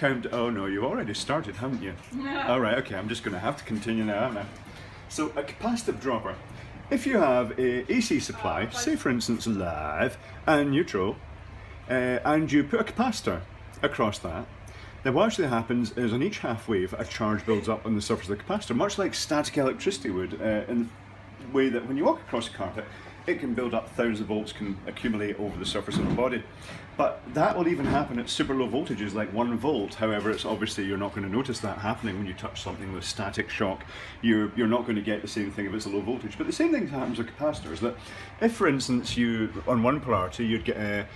count. Oh no, you've already started, haven't you? No. All right, okay, I'm just going to have to continue now, aren't I? So a capacitive dropper. If you have a AC supply, say for instance live and neutral, and you put a capacitor across that, then what actually happens is on each half wave a charge builds up on the surface of the capacitor, much like static electricity would, in the way that when you walk across a carpet it can build up, thousands of volts can accumulate over the surface of the body. But that will even happen at super low voltages like 1 volt. However, it's obviously you're not going to notice that happening when you touch something with static shock. You're not going to get the same thing if it's a low voltage. But the same thing happens with capacitors, that if for instance you, on one polarity, you'd get a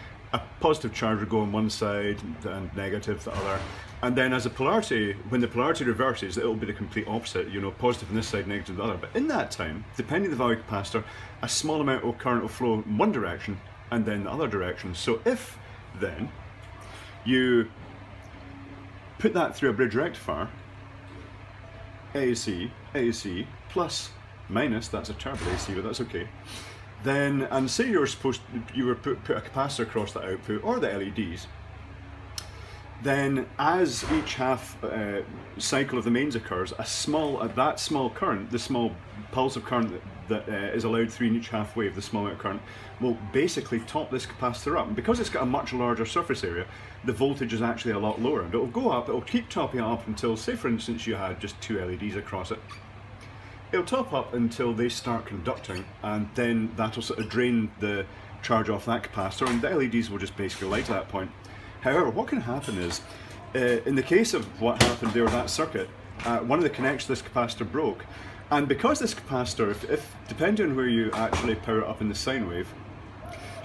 positive charge would go on one side and negative the other, and then as a polarity, when the polarity reverses, it will be the complete opposite, you know, positive on this side, negative on the other. But in that time, depending on the value of capacitor, a small amount of current will flow in one direction and then the other direction. So if then you put that through a bridge rectifier, AC, AC, plus, minus, that's a terrible AC, but that's okay. Then, and say you were supposed to, you were put a capacitor across the output or the LEDs, then as each half cycle of the mains occurs, that small current, the small pulse of current that is allowed through in each half wave, the small amount of current, will basically top this capacitor up. And because it's got a much larger surface area, the voltage is actually a lot lower. And it will go up, it will keep topping up until, say for instance, you had just 2 LEDs across it. It'll top up until they start conducting, and then that'll sort of drain the charge off that capacitor, and the LEDs will just basically light at that point. However, what can happen is, in the case of what happened there with that circuit, one of the connections to this capacitor broke, and because this capacitor, if depending on where you actually power it up in the sine wave,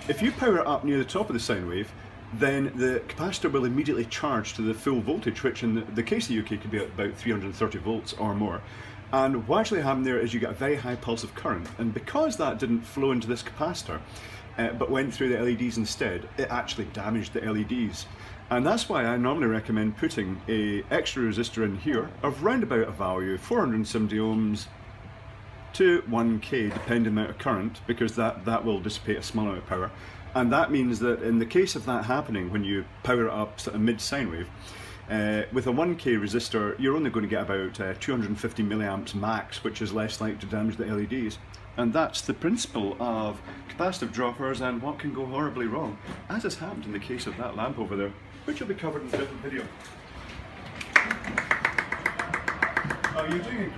if you power it up near the top of the sine wave, then the capacitor will immediately charge to the full voltage, which in the case of the UK could be at about 330 volts or more. And what actually happened there is you get a very high pulse of current, and because that didn't flow into this capacitor, but went through the LEDs instead, it actually damaged the LEDs. And that's why I normally recommend putting an extra resistor in here of round about a value of 470 ohms to 1k depending on the amount of current, because that will dissipate a small amount of power. And that means that in the case of that happening, when you power it up sort of mid-sine wave, with a 1k resistor, you're only going to get about 250 milliamps max, which is less likely to damage the LEDs. And that's the principle of capacitive droppers and what can go horribly wrong, as has happened in the case of that lamp over there, which will be covered in a different video. Oh, you're doing a great